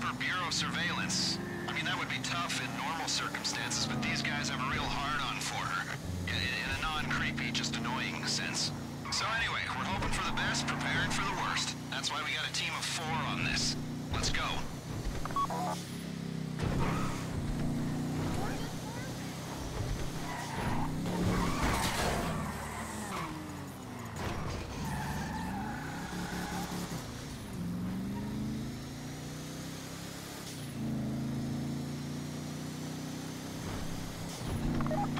for bureau surveillance. I mean, that would be tough in normal circumstances, but these guys have a real hard-on for her. In a non-creepy, just annoying sense. So anyway, we're hoping for the best, preparing for the worst. That's why we got a team of 4 on this. Let's go.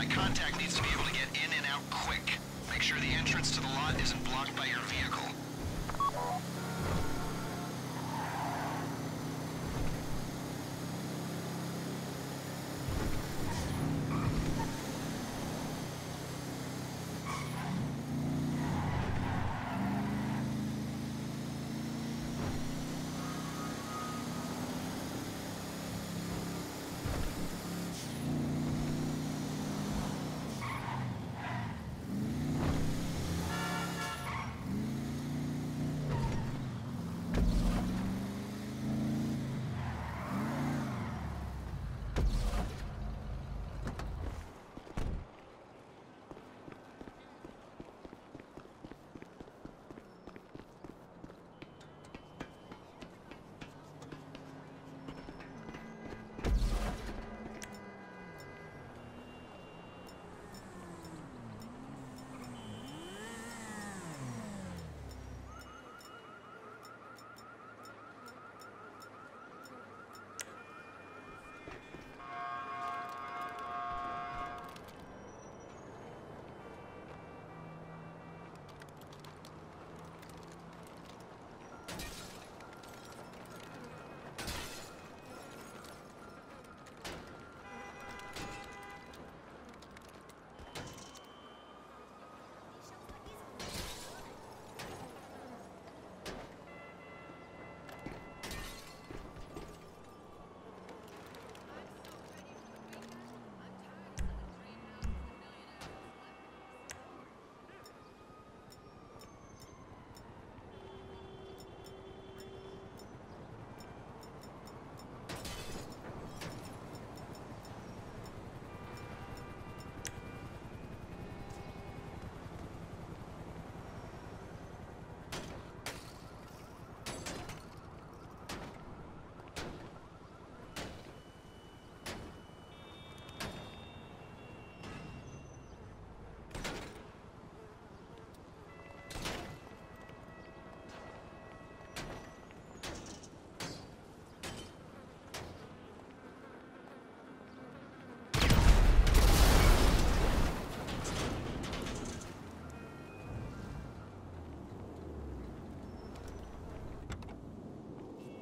Contact needs to be able to get in and out quick. Make sure the entrance to the lot isn't blocked by your vehicle.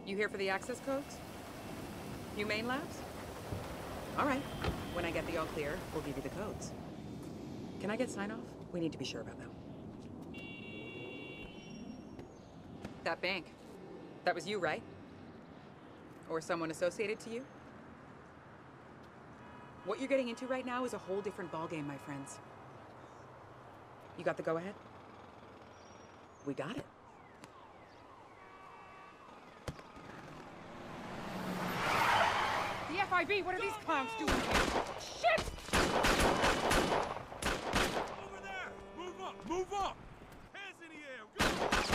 You here for the access codes? Humane Labs? All right. When I get the all clear, we'll give you the codes. Can I get sign-off? We need to be sure about them. That bank. That was you, right? Or someone associated to you? What you're getting into right now is a whole different ballgame, my friends. You got the go-ahead? We got it. FIB, what are these clowns doing here? Shit! Over there! Move up! Move up! Hands in the air! Go!